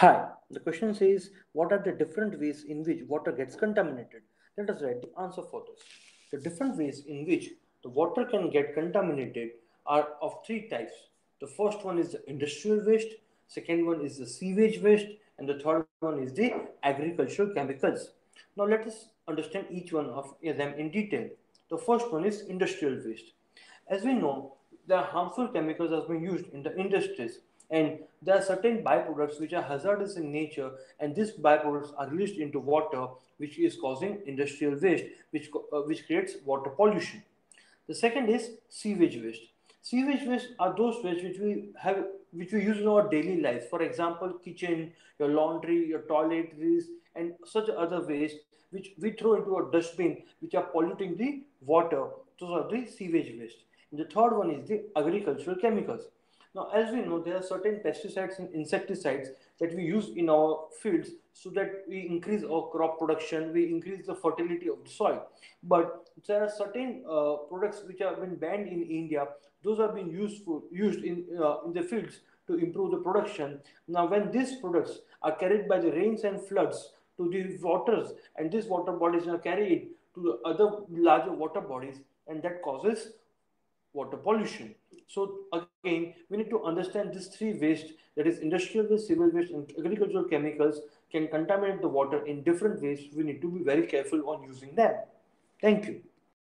Hi, the question says, what are the different ways in which water gets contaminated? Let us write the answer for this. The different ways in which the water can get contaminated are of three types. The first one is the industrial waste, second one is the sewage waste, and the third one is the agricultural chemicals. Now let us understand each one of them in detail. The first one is industrial waste. As we know, the harmful chemicals have been used in the industries, and there are certain byproducts which are hazardous in nature, and these byproducts are released into water, which is causing industrial waste, which creates water pollution. The second is sewage waste. Sewage waste are those waste which we use in our daily life. For example, kitchen, your laundry, your toiletries, and such other waste which we throw into a dustbin, which are polluting the water. Those are the sewage waste. And the third one is the agricultural chemicals. Now, as we know, there are certain pesticides and insecticides that we use in our fields so that we increase our crop production, we increase the fertility of the soil. But there are certain products which have been banned in India. Those have been used in the fields to improve the production. Now, when these products are carried by the rains and floods to the waters, and these water bodies are carried to the other larger water bodies, and that causes water pollution. So again, we need to understand these three waste, that is industrial waste, sewage waste, and agricultural chemicals can contaminate the water in different ways. We need to be very careful on using them. Thank you.